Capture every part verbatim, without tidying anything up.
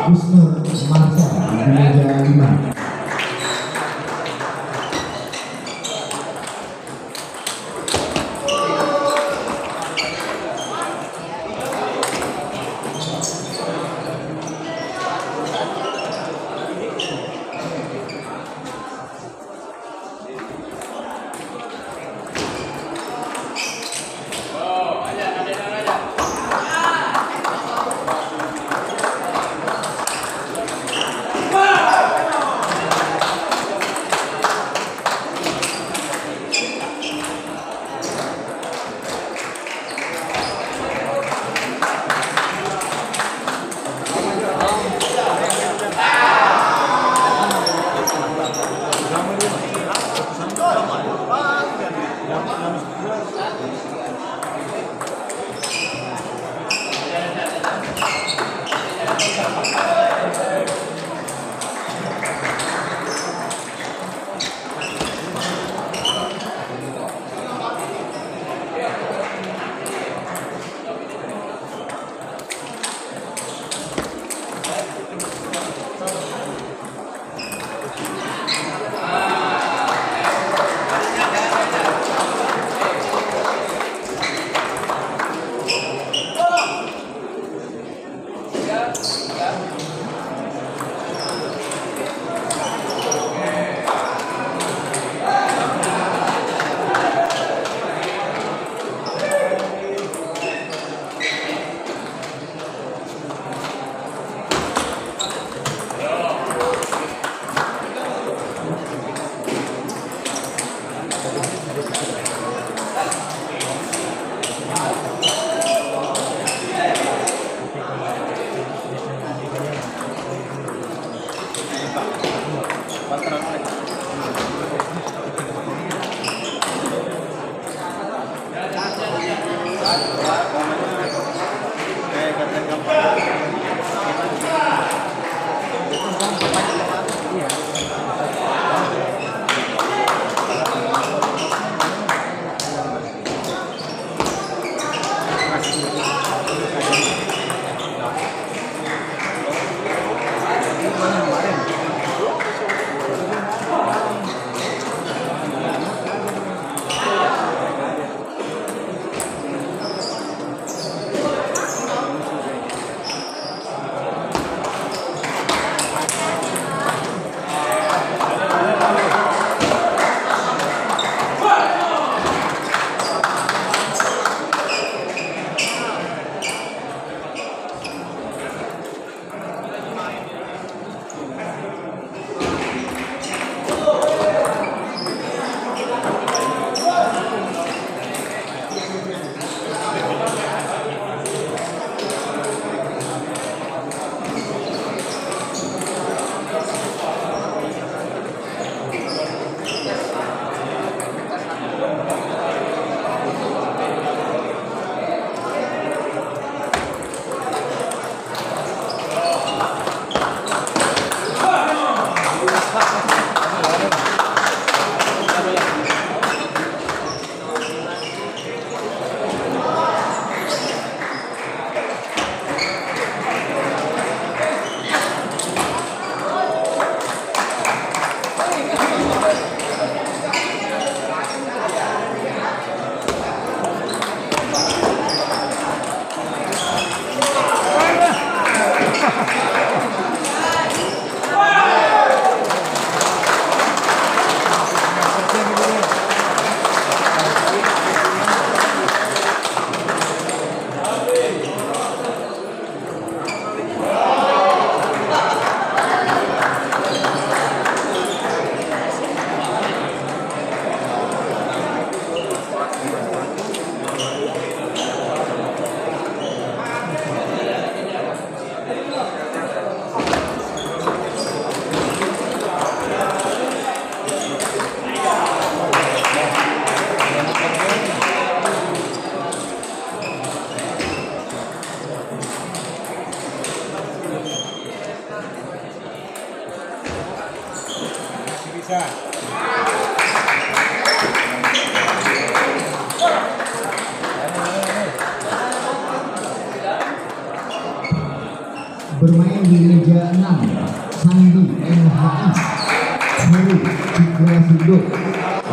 Husnul Marta Meja lima.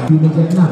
di meja enam.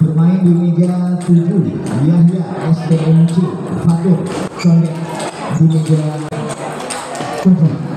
Bermain di meja tujuh, Yahya S P M C Fatur Soleh di meja tujuh.